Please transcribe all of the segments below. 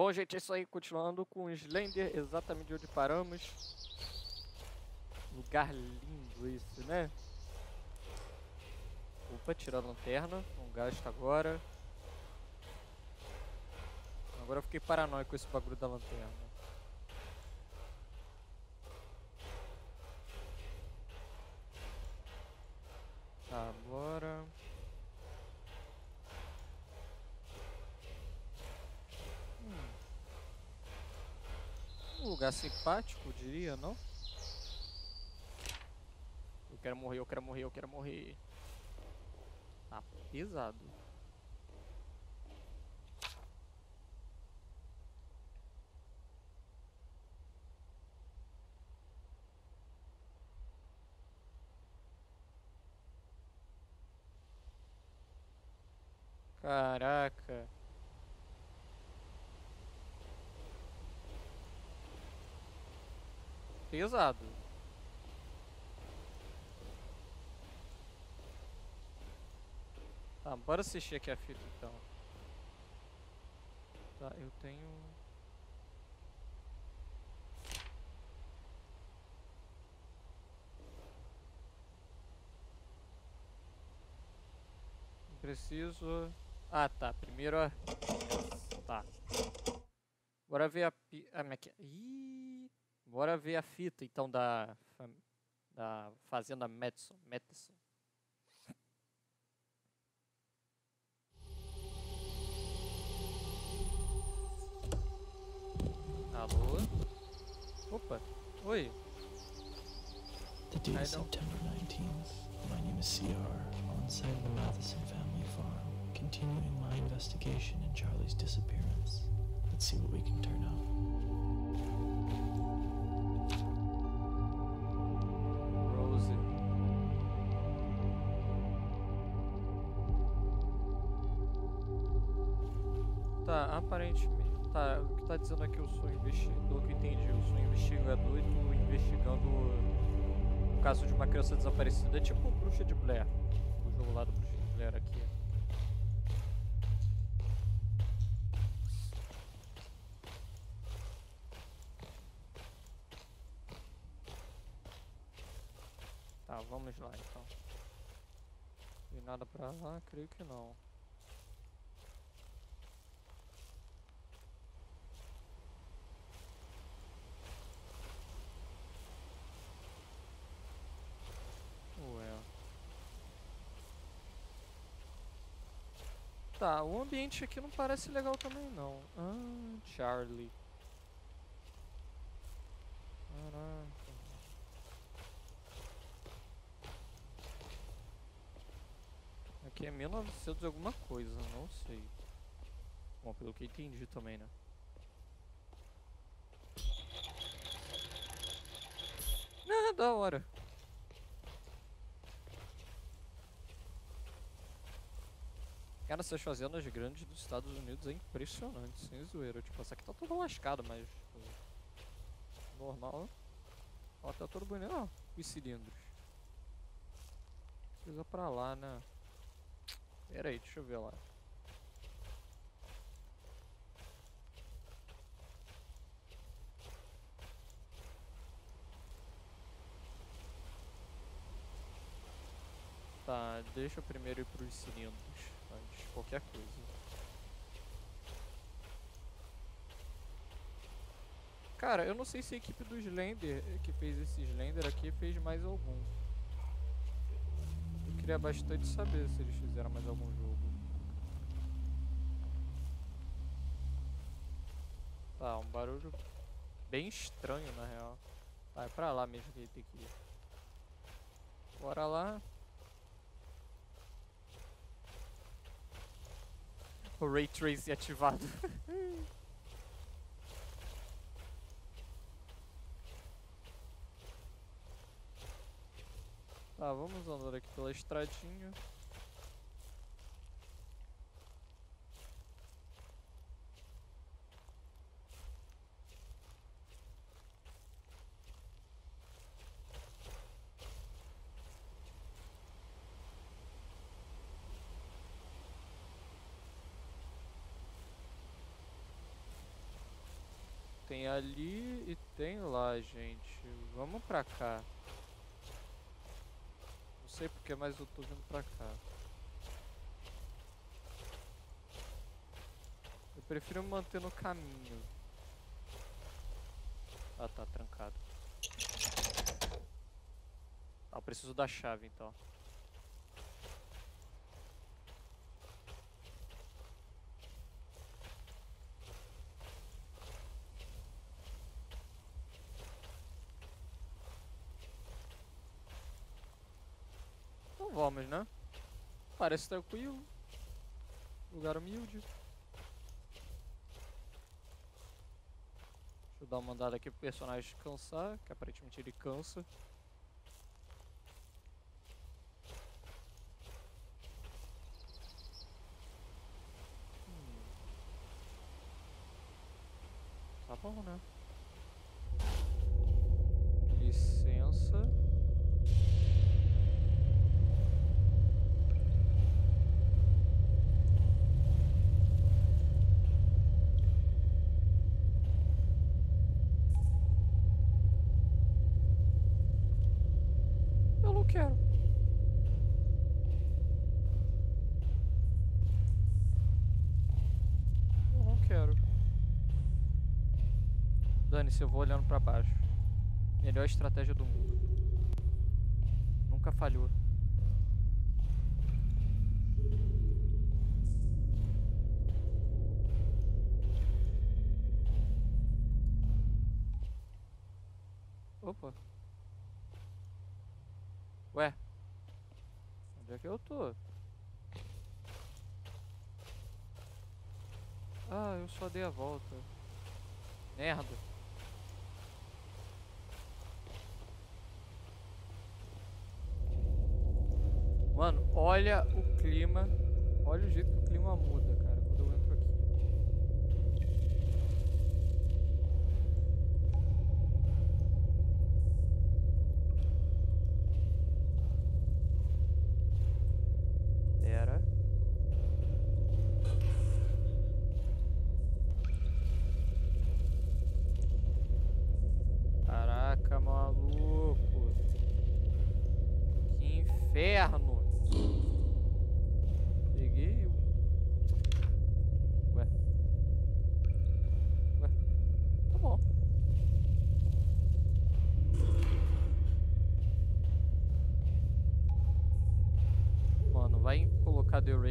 Bom, gente, é isso aí. Continuando com o Slender, exatamente onde paramos. Lugar lindo isso, né? Opa, tirar a lanterna. Não gasta agora. Agora eu fiquei paranoico com esse bagulho da lanterna. Tá, bora. Um lugar simpático, eu diria, não? Eu quero morrer, eu quero morrer, eu quero morrer. Tá pesado. Caraca. Pesado. Tá, bora assistir aqui a fita então. Tá, eu tenho... Preciso... Ah, tá. Primeiro a... Tá. Bora ver a... Ih... Bora ver a fita, então, da Fazenda Madison. Alô? Opa. Oi. The date is September 19th. My name is CR. On site of the Madison Family Farm. Continuing my investigation in Charlie's disappearance. Let's see what we can turn up. Rose. Tá, aparentemente. Tá, o que tá dizendo aqui, eu sou investigador, que eu entendi. Eu sou investigador e tô investigando o caso de uma criança desaparecida. É tipo Bruxa de Blair. O jogo lá do Bruxa de Blair aqui. Tá, vamos lá então. Tem nada pra lá? Creio que não. Ué. Tá, o ambiente aqui não parece legal também não. Ah, Charlie. Caraca. Aqui é 1900 alguma coisa, não sei. Bom, pelo que entendi também, né? Ah, da hora. Cara, essas fazendas grandes dos Estados Unidos é impressionante, sem zoeira. Tipo, essa aqui tá toda lascada, mas... Tipo, normal. Ó, tá todo bonito. Ó, os cilindros. Precisa pra lá, né? Pera aí, deixa eu ver lá. Tá, deixa eu primeiro ir pros cilindros, antes de qualquer coisa. Cara, eu não sei se a equipe do Slender, que fez esse Slender aqui, fez mais algum. Eu queria bastante saber se eles fizeram mais algum jogo. Tá, um barulho bem estranho na real. Tá, é pra lá mesmo que ele tem que ir. Bora lá. O Ray Tracing ativado. Tá, vamos andar aqui pela estradinha. tem ali e tem lá, gente. Vamos pra cá. Não sei porquê, mas eu tô vindo pra cá. Eu prefiro me manter no caminho. Ah, tá trancado. Ah, eu preciso da chave então. Então vamos, né? Parece tranquilo. Lugar humilde. Vou dar uma andada aqui pro personagem cansar, que aparentemente ele cansa. Tá bom, né? Licença. Eu vou olhando pra baixo. Melhor estratégia do mundo. Nunca falhou. Opa. Ué. Onde é que eu tô? Ah, eu só dei a volta. Merda. Mano, olha o clima. Olha o jeito que o clima muda, cara, quando eu entro aqui. Pera. Caraca, maluco. Que inferno.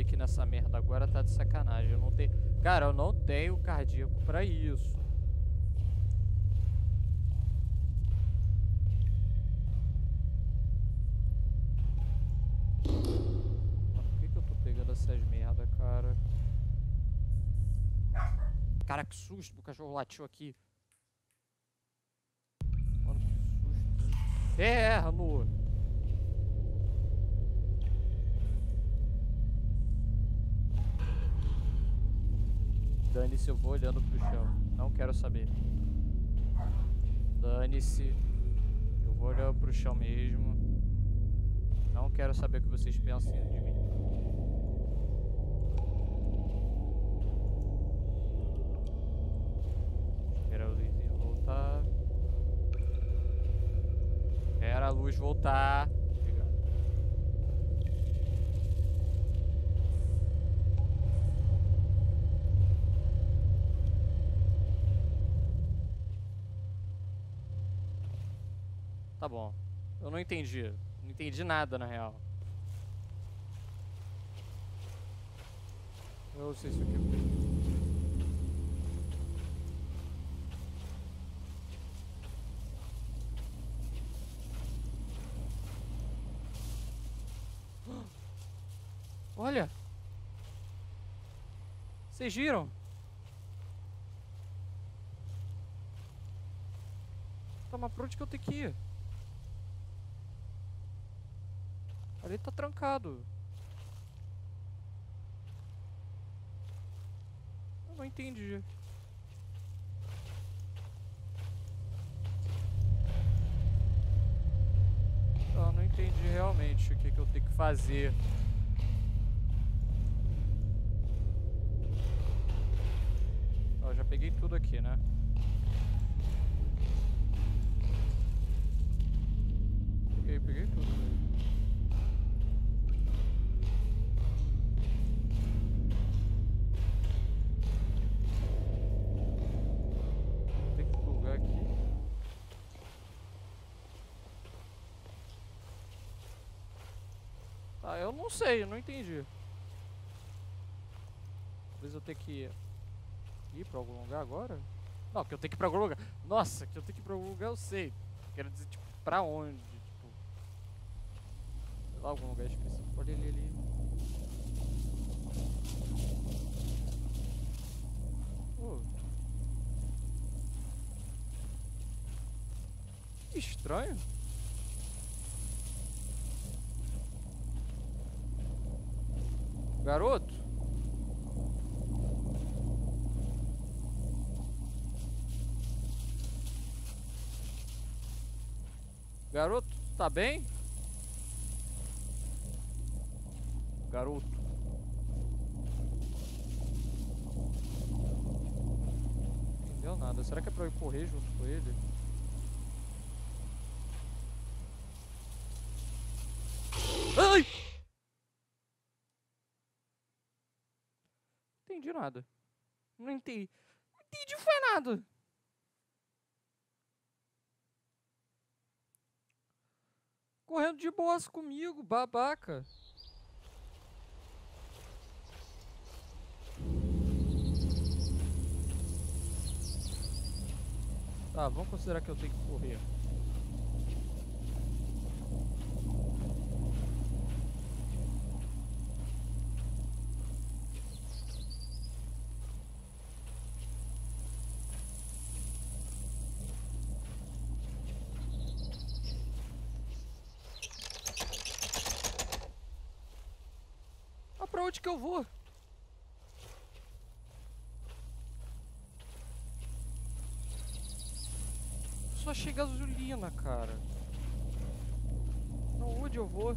Que nessa merda agora tá de sacanagem. Eu não tenho. Cara, eu não tenho cardíaco pra isso. Mano, por que eu tô pegando essas merda, cara? Cara, que susto! O cachorro latiu aqui. Mano, que susto. Inferno! Dane-se, eu vou olhando pro chão. Não quero saber. Dane-se. Eu vou olhando pro chão mesmo. Não quero saber o que vocês pensam de mim. Espera a luz voltar. Espera a luz voltar. Tá bom. Eu não entendi. Não entendi nada, na real. Eu não sei se isso aqui é... Olha! Vocês viram? Tá, mas pra onde que eu tenho que ir? Ali tá trancado. Eu não entendi. Eu não entendi realmente o que eu tenho que fazer. Ó, já peguei tudo aqui, né? peguei tudo. Tem que plugar aqui. Tá, eu não sei, eu não entendi. Talvez eu tenha que ir pra algum lugar agora? Não, que eu tenho que ir pra algum lugar. Nossa, que eu tenho que ir pra algum lugar, eu sei. Quero dizer, tipo, pra onde? Tipo, sei lá, algum lugar específico. Olha ele ali. Que estranho. Garoto. Garoto, tá bem? Garoto. Não entendeu nada. Será que é pra eu correr junto com ele? Ai! Não entendi nada. Não entendi foi nada. Correndo de boas comigo, babaca. Tá, vamos considerar que eu tenho que correr. Onde que eu vou? Só chega gasolina, cara. Não, onde eu vou?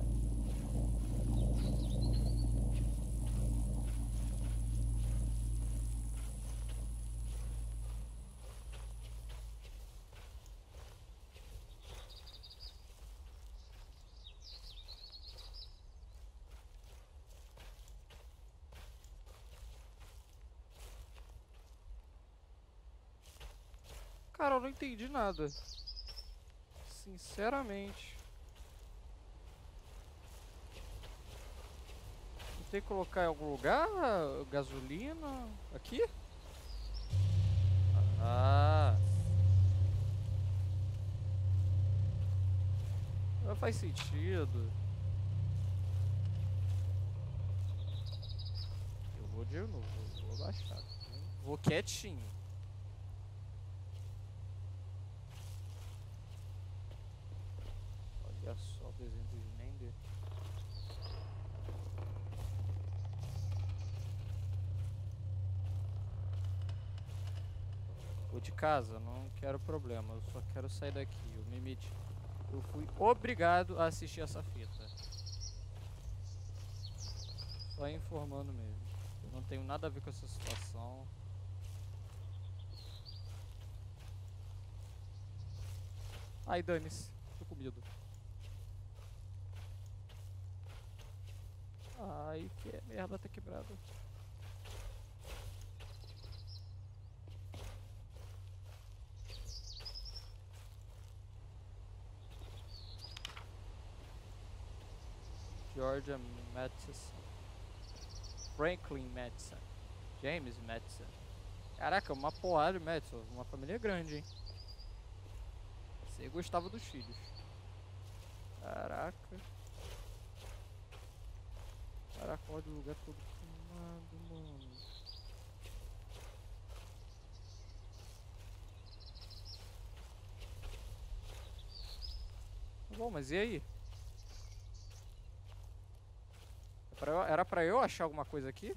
Cara, eu não entendi nada. Sinceramente. Vou ter que colocar em algum lugar? Gasolina? Aqui? Ah. Não faz sentido. Eu vou de novo. Vou baixar. Vou quietinho. Olha só o desenho do Slender. Vou de casa, não quero problema, eu só quero sair daqui. O limite. Eu fui obrigado a assistir essa fita. Só informando mesmo. Eu não tenho nada a ver com essa situação. Ai, dane-se, tô com medo. Ai, que merda, tá quebrado. Georgia Madison. Franklin Madison. James Madison. Caraca, uma porrada de Madison. Uma família grande, hein? Você gostava dos filhos. Caraca. Caraca, olha o lugar todo queimado, mano. Tá bom, mas e aí? Era pra eu achar alguma coisa aqui?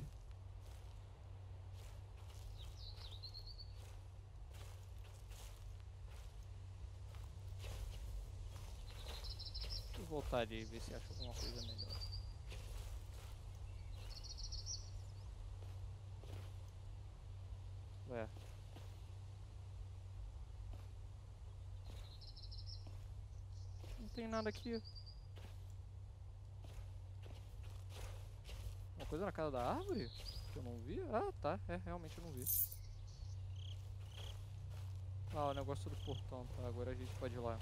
Deixa eu voltar ali e ver se acho alguma coisa melhor. Ué. Não tem nada aqui. Uma coisa na casa da árvore? Que eu não vi? Ah, tá. É, realmente eu não vi. Ah, o negócio do portão. Tá, agora a gente pode ir lá.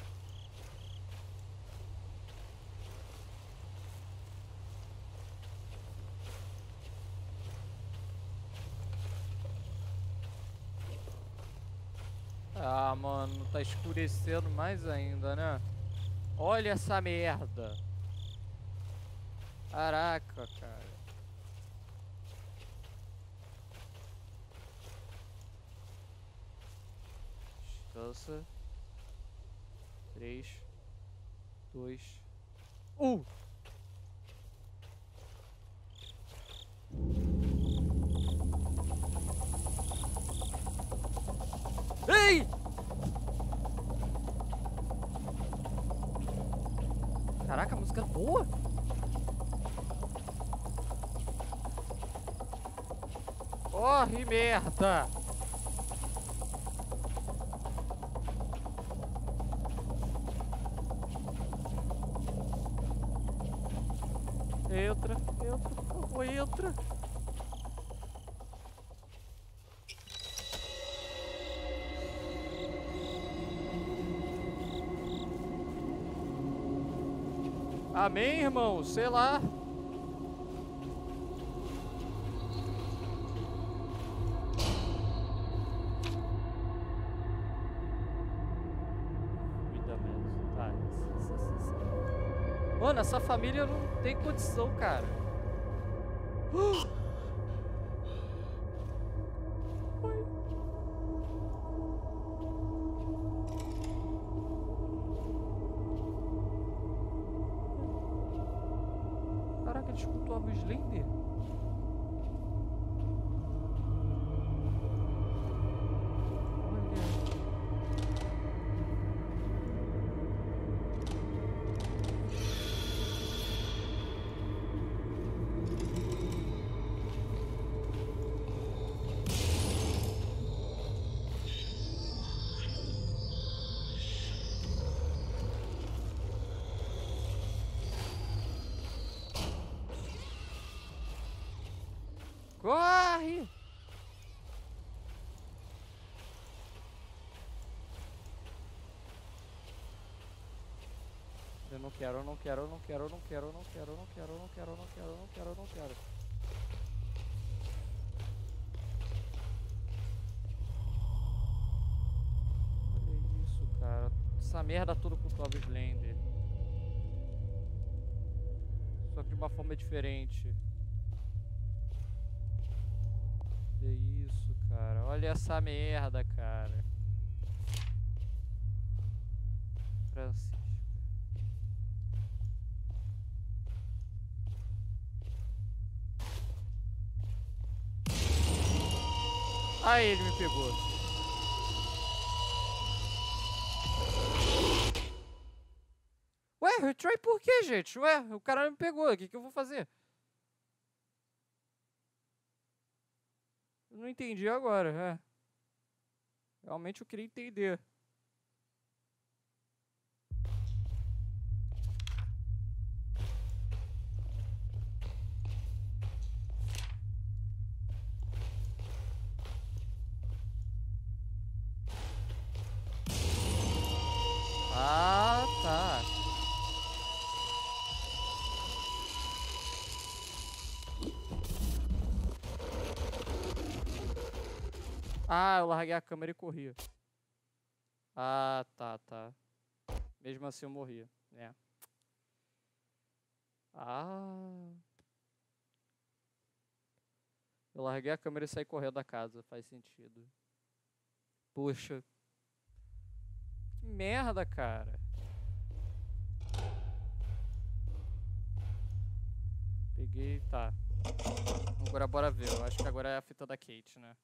Ah, mano, tá escurecendo mais ainda, né? Olha essa merda. Caraca, cara. Descansa. 3, 2, 1. Ei! Caraca, a música é boa! Corre, merda! Entra, entra, por favor, entra! Amém, irmão? Sei lá. Mano, essa família não tem condição, cara. Slender? Corre! Eu não quero, eu não quero, eu não quero, eu não quero, eu não quero, eu não quero, eu não quero, eu não quero, eu não quero, eu não quero. Olha isso, cara. Essa merda toda com o Toby Slender. Só que de uma forma diferente. Isso, cara. Olha essa merda, cara. Francisco. Aí ele me pegou. Ué, retry por quê, gente? Ué, o cara me pegou. O que que eu vou fazer? Não entendi agora, é. Realmente eu queria entender. Ah, tá. Ah, eu larguei a câmera e corria. Ah, tá, tá. Mesmo assim eu morria, né? Ah. Eu larguei a câmera e saí correndo da casa, faz sentido. Poxa. Que merda, cara. Peguei, tá. Agora bora ver, eu acho que agora é a fita da Kate, né?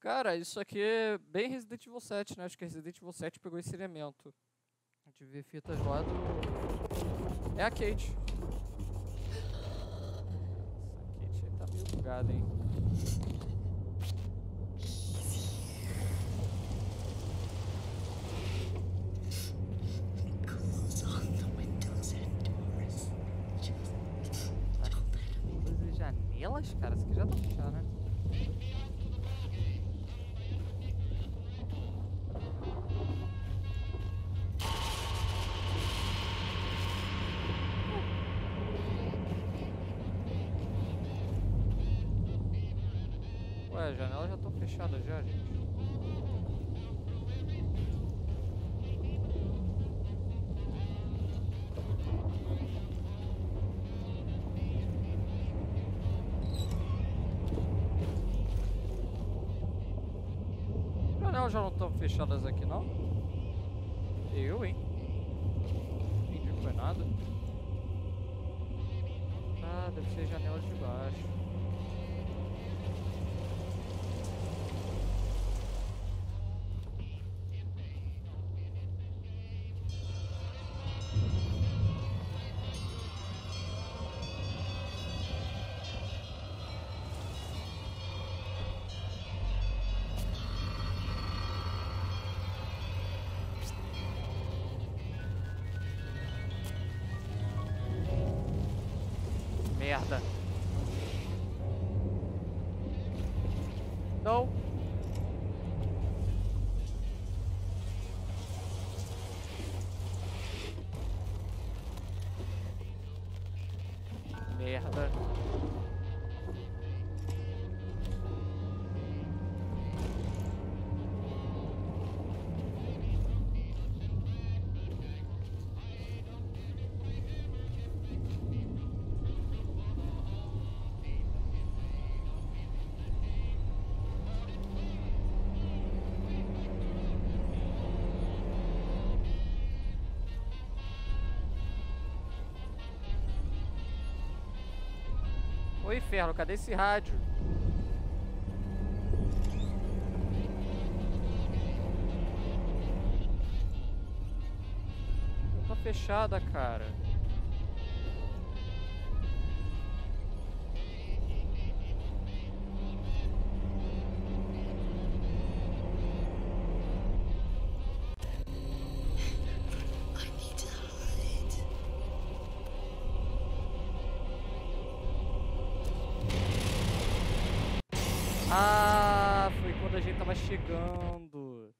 Cara, isso aqui é bem Resident Evil 7, né? Acho que Resident Evil 7 pegou esse elemento. A gente vê fitas lá do... É a Kate. Essa Kate aí tá meio bugada, hein? Os caras aqui já estão fechados. Ué, as janelas já estão fechadas já, gente. Já não estão fechadas aqui não? Eu, hein? Não entendi, foi nada. Ah, deve ser janelas de baixo. Merda. Não. Merda. Ô inferno, cadê esse rádio? Tá fechada, cara. Ah, foi quando a gente tava chegando.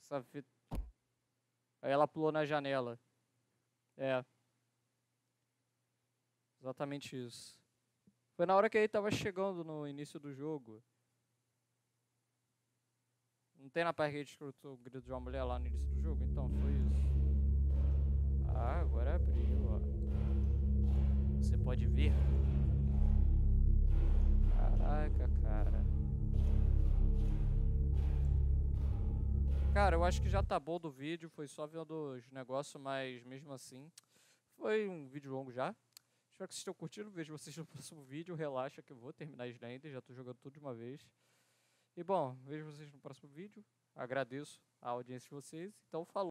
Essa fita... Aí ela pulou na janela. É. Exatamente isso. Foi na hora que ele tava chegando no início do jogo. Não tem na parte que a gente escutou o grito de uma mulher lá no início do jogo? Então, foi isso. Ah, agora abriu, ó. Você pode ver. Caraca, cara. Cara, eu acho que já tá bom do vídeo. Foi só vendo os negócios, mas mesmo assim, foi um vídeo longo já. Espero que vocês tenham curtido. Vejo vocês no próximo vídeo. Relaxa que eu vou terminar Slender. Já tô jogando tudo de uma vez. E bom, vejo vocês no próximo vídeo. Agradeço a audiência de vocês. Então, falou.